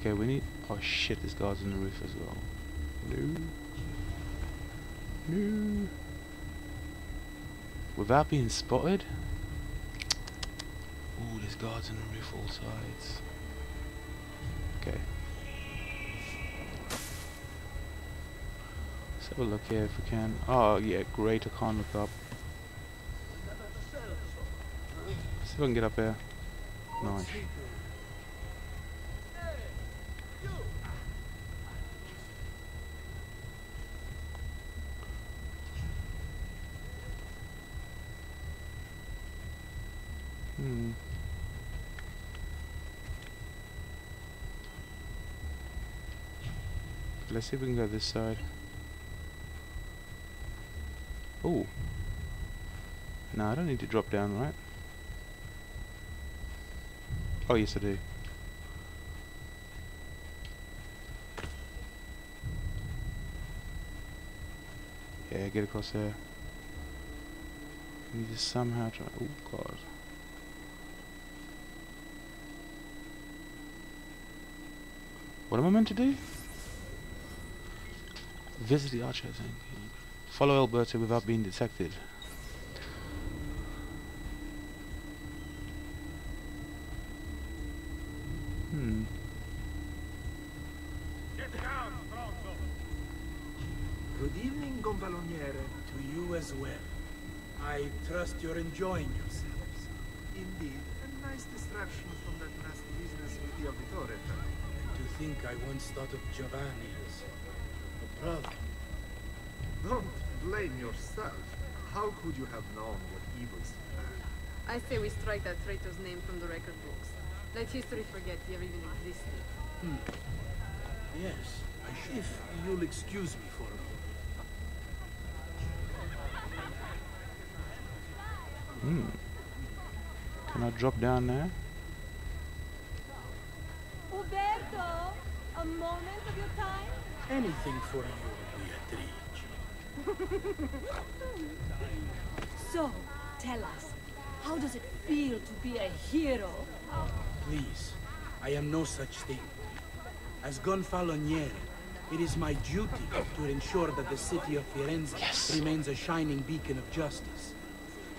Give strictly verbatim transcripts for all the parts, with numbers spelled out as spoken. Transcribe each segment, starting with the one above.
Okay, we need... Oh shit, this guy's on the roof as well. No. No. Without being spotted. Ooh, there's guards on the roof all sides. Okay. Let's have a look here if we can. Oh yeah, great, I can't look up. See if I can get up here. Nice. Hmm. Let's see if we can go this side. Oh. No, I don't need to drop down, right? Oh, yes I do. Yeah, get across there. We need to somehow try... Oh, God. What am I meant to do? Visit the archer, I think. Follow Alberto without being detected. Hmm. Good evening, Gonfaloniere, to you as well. I trust you're enjoying yourselves. Indeed, a nice distraction from that nasty business with the Auditore. To think I once thought of Giovanni as a brother. Don't blame yourself. How could you have known what evils planned? I say we strike that traitor's name from the record books. Let history forget he ever even existed. Hmm. Yes, I should. If you'll excuse me for a moment. Hmm. Can I drop down there? A moment of your time? Anything for you, Beatrice. So, tell us, how does it feel to be a hero? Please, I am no such thing. As Gonfaloniere, it is my duty to ensure that the city of Firenze yes. remains a shining beacon of justice.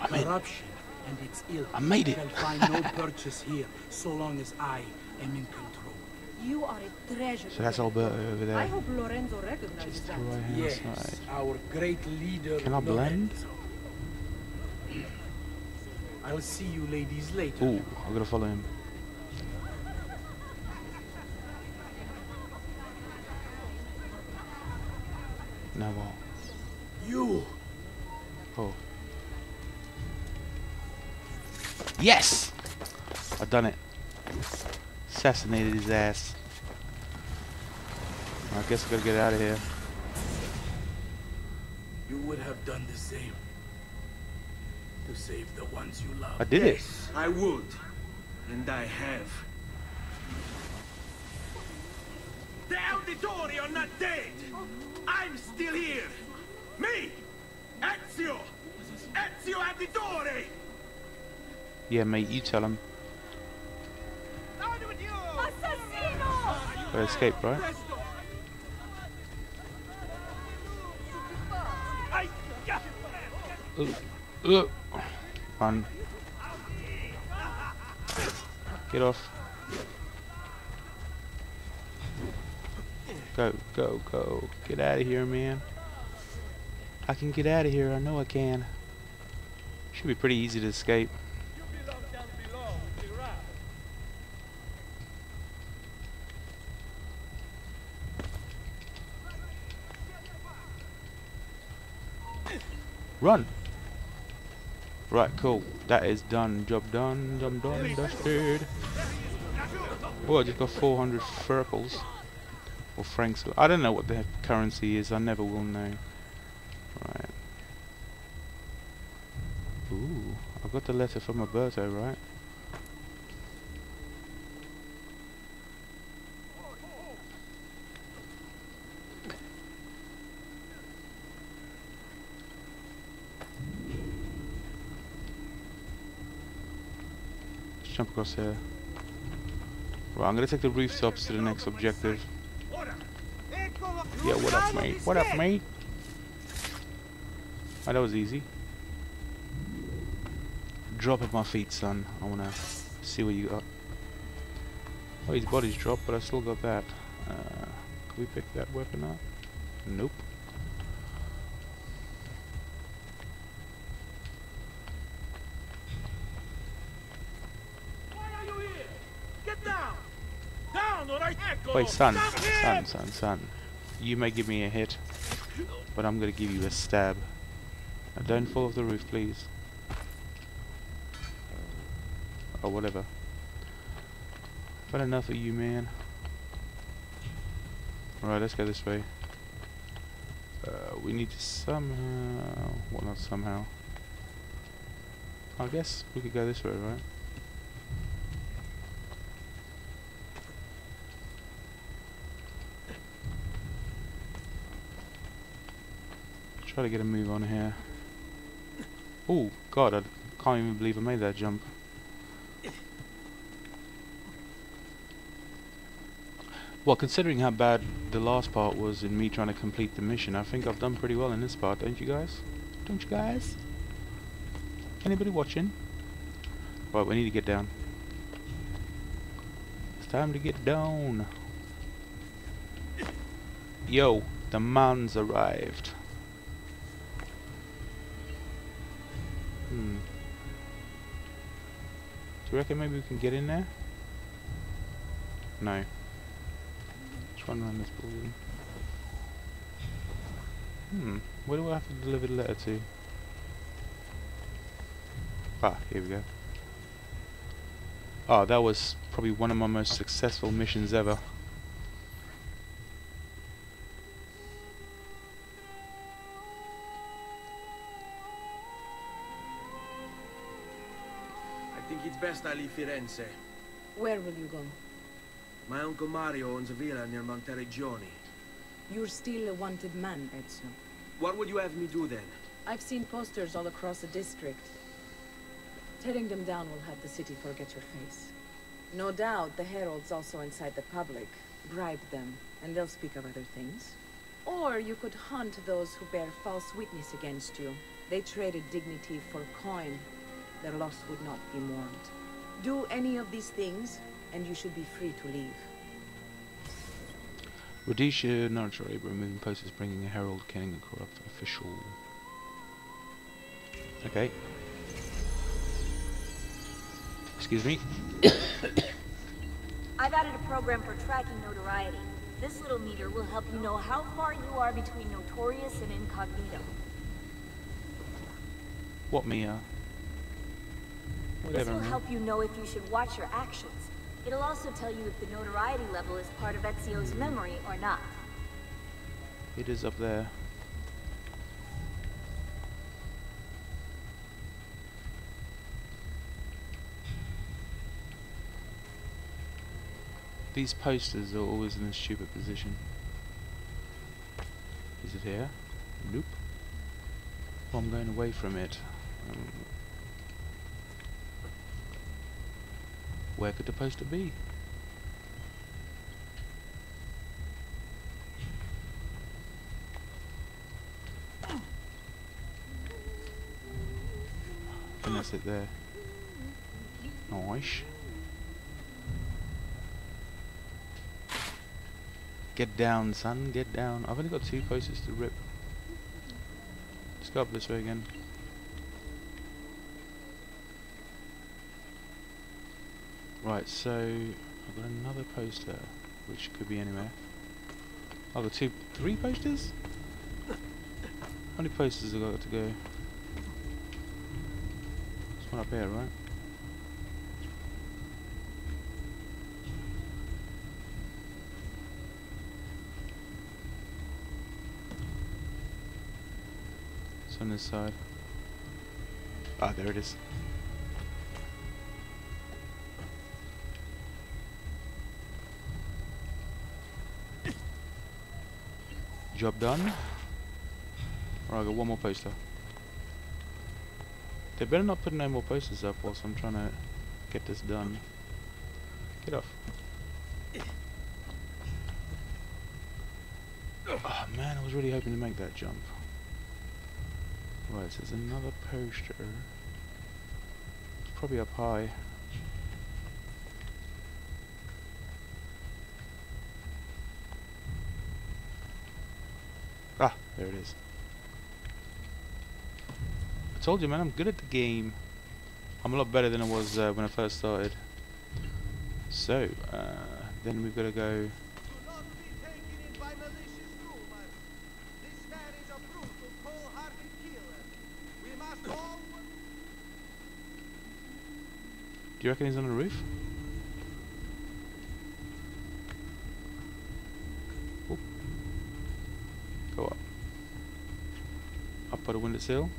I Corruption and its ill I made it. shall find no purchase here so long as I am in control. You are a treasure. So that's Alberto over there. I hope Lorenzo recognizes that. Right yes, side. Our great leader. Can I blend? I'll see you ladies later. Ooh, I'm gonna follow him. Now what? You. Oh. Yes. I've done it. Assassinated his ass. I guess I gotta get out of here. You would have done the same to save the ones you love. I did it. Yes, I would, and I have. The Auditori are not dead. I'm still here. Me, Ezio, Ezio Auditore. Yeah, mate, you tell him. I escaped, right? Run. Get off. Go, go, go. Get out of here, man. I can get out of here. I know I can. Should be pretty easy to escape. Run! Right, cool. That is done. Job done. Job done. Dusted. Oh, I just got four hundred ferpals. Or francs. I don't know what the currency is. I never will know. Right. Ooh. I got the letter from Alberto, right? Jump across here. Well, I'm gonna take the brief stops to the next objective. Yeah, what up, mate? What up, mate? Oh, that was easy. Drop at my feet, son. I wanna see what you got. Oh, his body's dropped, but I still got that. Uh, can we pick that weapon up? Nope. Wait, son, son, son, son. You may give me a hit, but I'm gonna give you a stab. Now don't fall off the roof, please. Or whatever. But enough of you, man. Alright, let's go this way. Uh, we need to somehow... Well, not somehow. I guess we could go this way, right? Try to get a move on here. Oh god, I can't even believe I made that jump. Well, considering how bad the last part was in me trying to complete the mission, I think I've done pretty well in this part, don't you guys? Don't you guys? Anybody watching? Right, we need to get down. It's time to get down. Yo, the man's arrived. Hmm. Do you reckon maybe we can get in there? No. Let's run around this building. Hmm. Where do I have to deliver the letter to? Ah, here we go. Oh, that was probably one of my most successful missions ever. Best I leave Firenze. Where will you go? My uncle Mario owns a villa near Monteregioni. You're still a wanted man, Ezio. What would you have me do then? I've seen posters all across the district. Tearing them down will have the city forget your face. No doubt the heralds also incite the public. Bribe them, and they'll speak of other things. Or you could hunt those who bear false witness against you. They traded dignity for coin. Their loss would not be mourned. Do any of these things, and you should be free to leave. Rodisha, Naruto, Abram, moving post is bringing a herald, Kenning, a corrupt official. Okay. Excuse me. I've added a program for tracking notoriety. This little meter will help you know how far you are between notorious and incognito. What, Mia? This will help you know if you should watch your actions. It'll also tell you if the notoriety level is part of Ezio's memory or not. It is up there. These posters are always in a stupid position. Is it here? Nope. Well, I'm going away from it. Um, Where could the poster be? And that's it there. Nice. Get down, son, get down. I've only got two posters to rip. Let's go up this way again. Right, so I've got another poster, which could be anywhere. I've got two, three posters? How many posters have I got to go? There's one up here, right? It's on this side. Ah, there it is. Job done. Alright, I got one more poster. They better not put no more posters up whilst I'm trying to get this done. Get off. Oh man, I was really hoping to make that jump. Right, so there's another poster. It's probably up high. Ah, there it is. I told you man, I'm good at the game. I'm a lot better than I was uh, when I first started. So, uh, then we've got to go... Do you reckon he's on the roof? Oop. Go up. Up by the windowsill.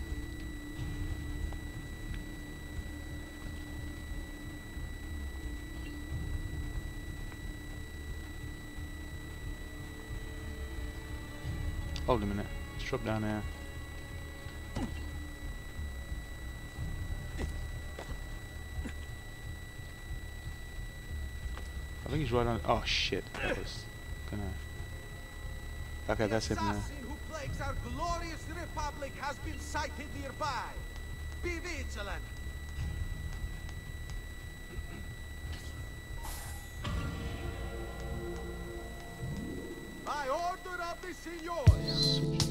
Hold a minute. Let's drop down there. I think he's right on. Oh shit! That was gonna. Okay, that's him now. The assassin who plagues our glorious republic has been sighted nearby. Be vigilant. By order of the Signoria.